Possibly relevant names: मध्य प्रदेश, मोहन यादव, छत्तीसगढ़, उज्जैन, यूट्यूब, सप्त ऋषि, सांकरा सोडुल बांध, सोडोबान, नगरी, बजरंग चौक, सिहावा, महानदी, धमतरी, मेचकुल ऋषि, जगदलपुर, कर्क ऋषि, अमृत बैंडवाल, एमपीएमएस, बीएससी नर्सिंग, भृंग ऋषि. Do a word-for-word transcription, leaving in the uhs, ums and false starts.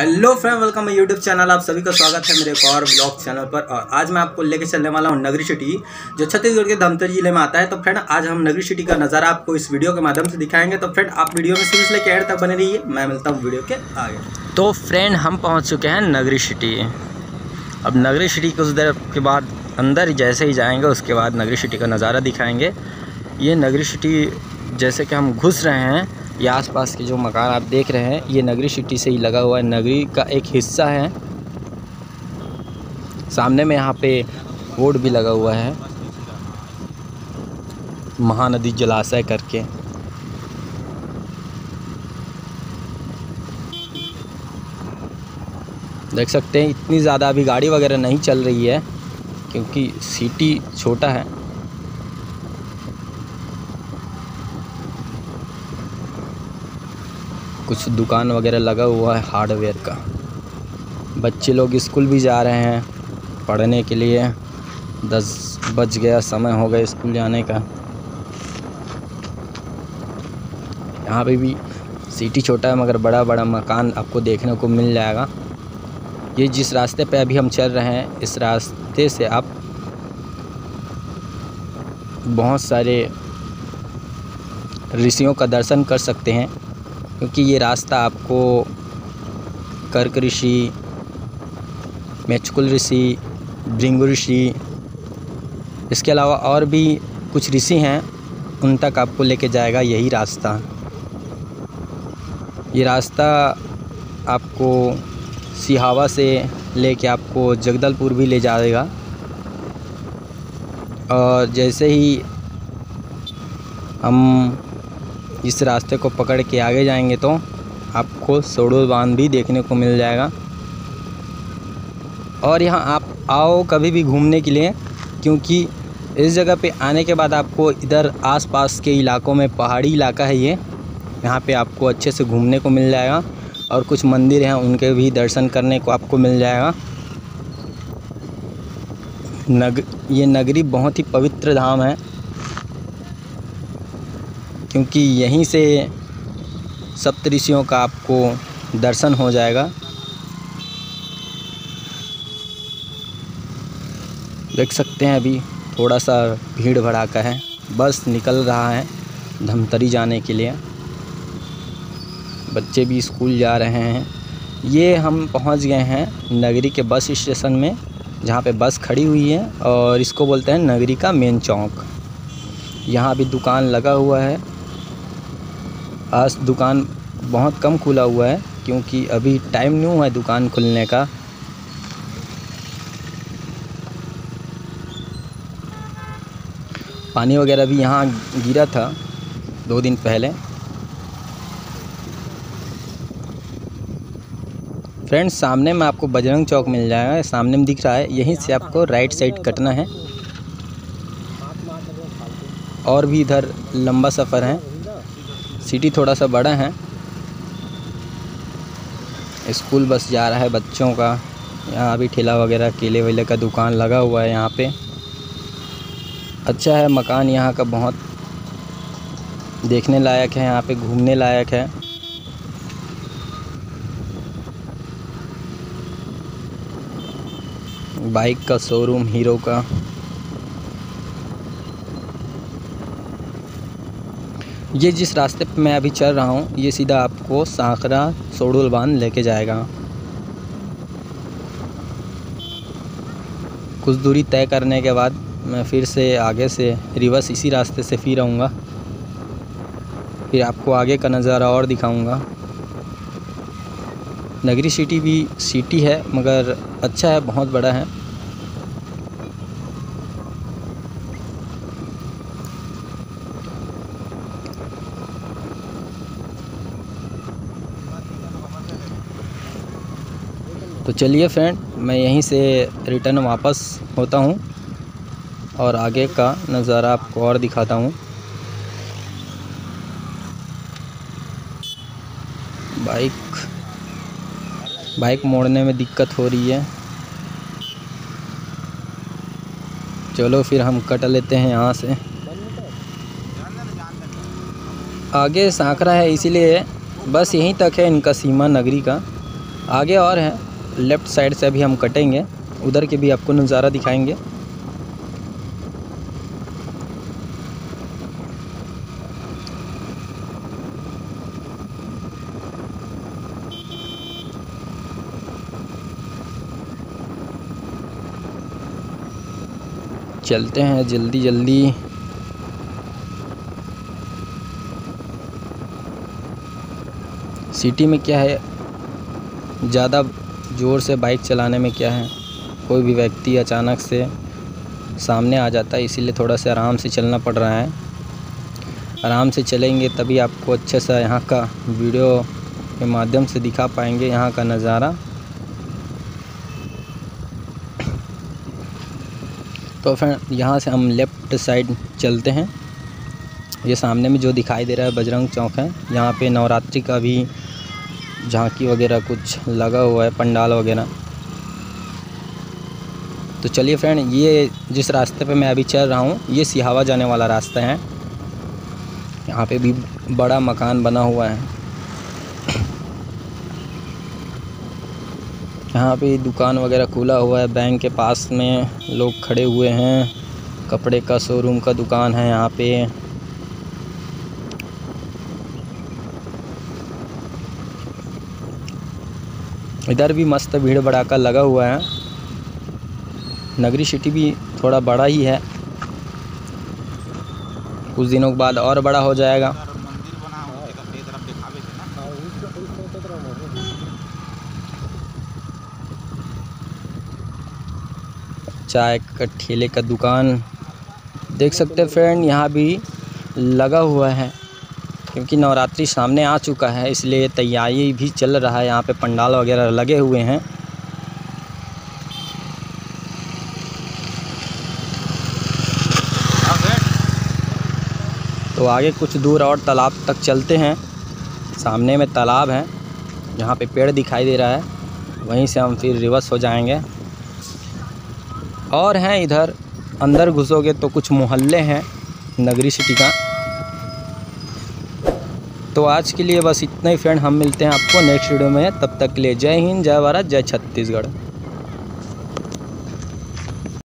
Hello friend, welcome my यूट्यूब channel. आप सभी का स्वागत है मेरे एक और ब्लॉग चैनल पर। और आज मैं आपको लेके चलने वाला हूँ नगरी सिटी, जो छत्तीसगढ़ के धमतरी जिले में आता है। तो फ्रेंड, आज हम नगरी सिटी का नज़ारा आपको इस वीडियो के माध्यम से दिखाएंगे। तो फ्रेंड, आप वीडियो में शुरू से लेकर एंड तक बने रहिए। मैं मिलता हूँ वीडियो के आगे। तो फ्रेंड, हम पहुँच चुके हैं नगरी सिटी। अब नगरी सिटी कुछ देर के बाद अंदर जैसे ही जाएँगे उसके बाद नगरी सिटी का नज़ारा दिखाएँगे। ये नगरी सिटी जैसे कि हम घुस रहे हैं, ये आसपास के जो मकान आप देख रहे हैं ये नगरी सिटी से ही लगा हुआ है, नगरी का एक हिस्सा है। सामने में यहाँ पे बोर्ड भी लगा हुआ है, महानदी जलाशय करके। देख सकते हैं इतनी ज़्यादा अभी गाड़ी वगैरह नहीं चल रही है क्योंकि सिटी छोटा है। कुछ दुकान वगैरह लगा हुआ है हार्डवेयर का। बच्चे लोग स्कूल भी जा रहे हैं पढ़ने के लिए। दस बज गया, समय हो गया स्कूल जाने का। यहाँ पे भी सिटी छोटा है मगर बड़ा बड़ा मकान आपको देखने को मिल जाएगा। ये जिस रास्ते पे अभी हम चल रहे हैं इस रास्ते से आप बहुत सारे ऋषियों का दर्शन कर सकते हैं क्योंकि ये रास्ता आपको कर्क ऋषि, मेचकुल ऋषि, भृंग ऋषि, इसके अलावा और भी कुछ ऋषि हैं उन तक आपको लेके जाएगा यही रास्ता। ये रास्ता आपको सिहावा से लेके आपको जगदलपुर भी ले जाएगा। और जैसे ही हम इस रास्ते को पकड़ के आगे जाएंगे तो आपको सोडोबान भी देखने को मिल जाएगा। और यहाँ आप आओ कभी भी घूमने के लिए, क्योंकि इस जगह पे आने के बाद आपको इधर आसपास के इलाकों में, पहाड़ी इलाका है ये, यहाँ पे आपको अच्छे से घूमने को मिल जाएगा। और कुछ मंदिर हैं उनके भी दर्शन करने को आपको मिल जाएगा। नग ये नगरी बहुत ही पवित्र धाम है क्योंकि यहीं से सप्त ऋषियों का आपको दर्शन हो जाएगा। देख सकते हैं अभी थोड़ा सा भीड़ भड़ाका है, बस निकल रहा है धमतरी जाने के लिए। बच्चे भी स्कूल जा रहे हैं। ये हम पहुंच गए हैं नगरी के बस स्टेशन में, जहां पे बस खड़ी हुई है और इसको बोलते हैं नगरी का मेन चौक। यहाँ भी दुकान लगा हुआ है। आज दुकान बहुत कम खुला हुआ है क्योंकि अभी टाइम नहीं हुआ है दुकान खुलने का। पानी वगैरह भी यहाँ गिरा था दो दिन पहले। फ्रेंड्स, सामने में आपको बजरंग चौक मिल जाएगा, सामने में दिख रहा है। यहीं से आपको राइट साइड कटना है। और भी इधर लंबा सफ़र है। सिटी थोड़ा सा बड़ा है। स्कूल बस जा रहा है बच्चों का। यहाँ भी ठेला वगैरह, केले वेले का दुकान लगा हुआ है यहाँ पे। अच्छा है, मकान यहाँ का बहुत देखने लायक है, यहाँ पे घूमने लायक है। बाइक का शोरूम हीरो का। ये जिस रास्ते पे मैं अभी चल रहा हूँ ये सीधा आपको सांकरा सोडुल बांध लेके जाएगा। कुछ दूरी तय करने के बाद मैं फिर से आगे से रिवर्स इसी रास्ते से फिर आऊँगा, फिर आपको आगे का नज़ारा और दिखाऊँगा। नगरी सिटी भी सिटी है मगर अच्छा है, बहुत बड़ा है। तो चलिए फ्रेंड, मैं यहीं से रिटर्न वापस होता हूँ और आगे का नज़ारा आपको और दिखाता हूँ। बाइक बाइक मोड़ने में दिक्कत हो रही है। चलो फिर हम कट लेते हैं यहाँ से। आगे सांकरा है इसीलिए बस यहीं तक है इनका सीमा नगरी का। आगे और हैं, लेफ़्ट साइड से अभी हम कटेंगे, उधर के भी आपको नज़ारा दिखाएंगे। चलते हैं जल्दी जल्दी। सिटी में क्या है, ज़्यादा ज़ोर से बाइक चलाने में क्या है, कोई भी व्यक्ति अचानक से सामने आ जाता है, इसीलिए थोड़ा सा आराम से चलना पड़ रहा है। आराम से चलेंगे तभी आपको अच्छे सा यहाँ का वीडियो के माध्यम से दिखा पाएंगे यहाँ का नज़ारा। तो फिर यहाँ से हम लेफ़्ट साइड चलते हैं। ये सामने में जो दिखाई दे रहा है बजरंग चौक है, यहाँ पे नवरात्रि का भी झांकी वगैरह कुछ लगा हुआ है, पंडाल वगैरह। तो चलिए फ्रेंड, ये जिस रास्ते पे मैं अभी चल रहा हूँ ये सिहावा जाने वाला रास्ता है। यहाँ पे भी बड़ा मकान बना हुआ है, यहाँ पे दुकान वगैरह खुला हुआ है। बैंक के पास में लोग खड़े हुए हैं, कपड़े का शोरूम का दुकान है यहाँ पे। इधर भी मस्त भीड़ भड़ाका लगा हुआ है। नगरी सिटी भी थोड़ा बड़ा ही है, कुछ दिनों के बाद और बड़ा हो जाएगा। चाय का ठेले का दुकान देख सकते हैं फ्रेंड, यहाँ भी लगा हुआ है, क्योंकि नवरात्रि सामने आ चुका है इसलिए तैयारी भी चल रहा है। यहाँ पे पंडाल वगैरह लगे हुए हैं। तो आगे कुछ दूर और तालाब तक चलते हैं। सामने में तालाब है, यहाँ पे पेड़ दिखाई दे रहा है, वहीं से हम फिर रिवर्स हो जाएंगे। और हैं इधर अंदर घुसोगे तो कुछ मोहल्ले हैं नगरी सिटी का। तो आज के लिए बस इतना ही फ्रेंड, हम मिलते हैं आपको नेक्स्ट वीडियो में। तब तक के लिए जय हिंद, जय भारत, जय छत्तीसगढ़।